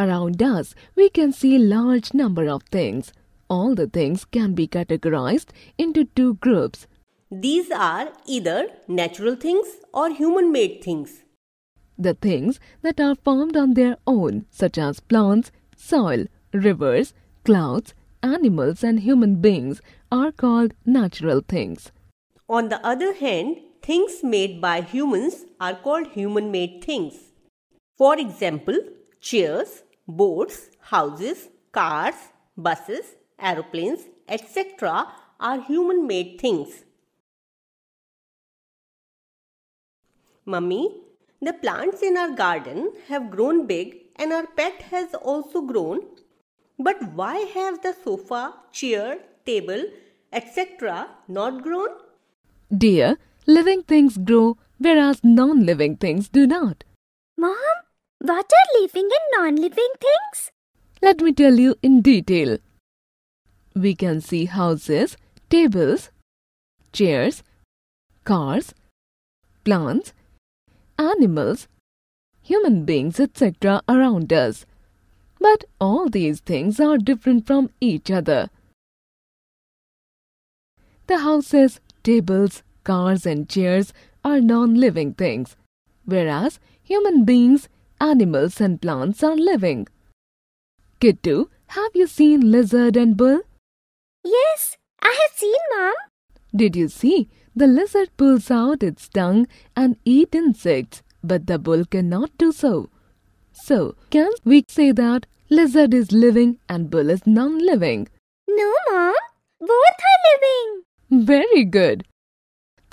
Around us, we can see large number of things. All the things can be categorized into two groups. These are either natural things or human-made things. The things that are formed on their own, such as plants, soil, rivers, clouds, animals and human beings, are called natural things. On the other hand, things made by humans are called human-made things. For example, chairs, boats, houses, cars, buses, aeroplanes, etc. are human-made things. Mummy, the plants in our garden have grown big and our pet has also grown. But why have the sofa, chair, table, etc. not grown? Dear, living things grow, whereas non-living things do not. Mom, what are living and non-living things? Let me tell you in detail. We can see houses, tables, chairs, cars, plants, animals, human beings, etc. around us. But all these things are different from each other. The houses, tables, cars and chairs are non-living things, whereas human beings, animals and plants are living. Kittu, have you seen lizard and bull? Yes, I have seen, Mom. Did you see? The lizard pulls out its tongue and eats insects, but the bull cannot do so. So, can we say that lizard is living and bull is non-living? No, Mom. Both are living. Very good.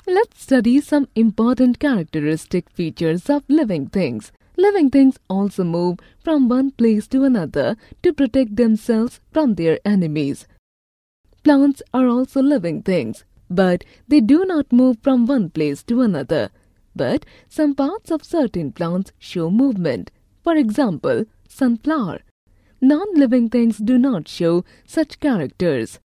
Let's study some important characteristic features of living things. Living things also move from one place to another to protect themselves from their enemies. Plants are also living things, but they do not move from one place to another. But some parts of certain plants show movement. For example, sunflower. Non-living things do not show such characters.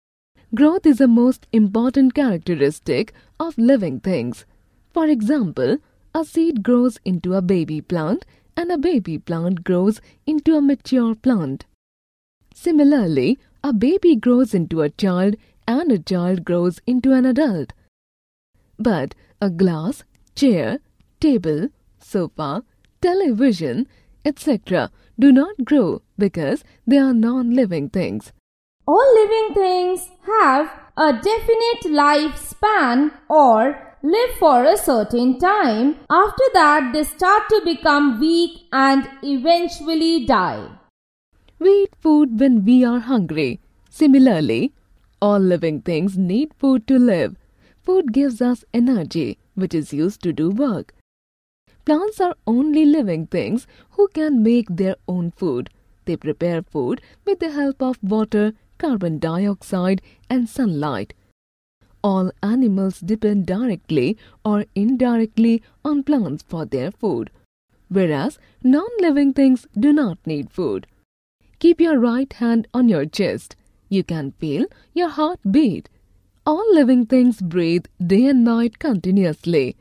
Growth is the most important characteristic of living things. For example, a seed grows into a baby plant and a baby plant grows into a mature plant. Similarly, a baby grows into a child and a child grows into an adult. But a glass, chair, table, sofa, television, etc. do not grow because they are non-living things. All living things have a definite lifespan or live for a certain time. After that, they start to become weak and eventually die. We eat food when we are hungry. Similarly, all living things need food to live. Food gives us energy, which is used to do work. Plants are only living things who can make their own food. They prepare food with the help of water, carbon dioxide and sunlight. All animals depend directly or indirectly on plants for their food, whereas non-living things do not need food. Keep your right hand on your chest. You can feel your heart beat. All living things breathe day and night continuously.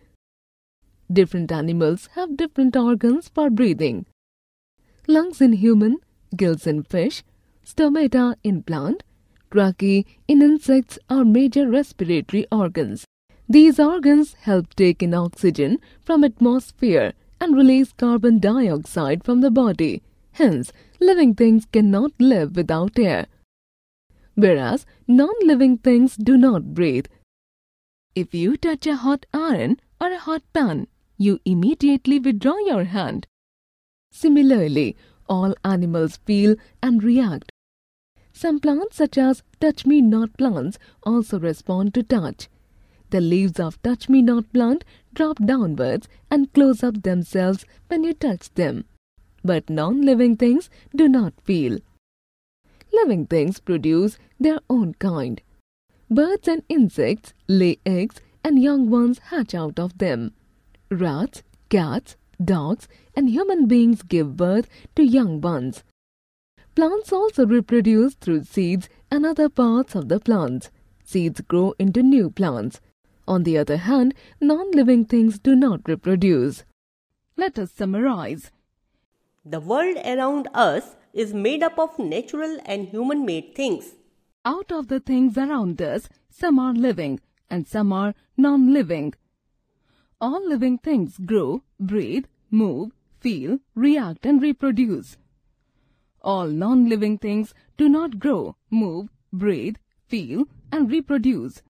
Different animals have different organs for breathing. Lungs in human, gills in fish, stomata in plant, tracheae in insects are major respiratory organs. These organs help take in oxygen from atmosphere and release carbon dioxide from the body. Hence, living things cannot live without air, whereas non-living things do not breathe. If you touch a hot iron or a hot pan, you immediately withdraw your hand. Similarly, all animals feel and react. Some plants such as touch-me-not plants also respond to touch. The leaves of touch-me-not plant drop downwards and close up themselves when you touch them. But non-living things do not feel. Living things produce their own kind. Birds and insects lay eggs and young ones hatch out of them. Rats, cats, dogs and human beings give birth to young ones. Plants also reproduce through seeds and other parts of the plants. Seeds grow into new plants. On the other hand, non-living things do not reproduce. Let us summarize. The world around us is made up of natural and human-made things. Out of the things around us, some are living and some are non-living. All living things grow, breathe, move, feel, react and reproduce. All non-living things do not grow, move, breathe, feel and reproduce.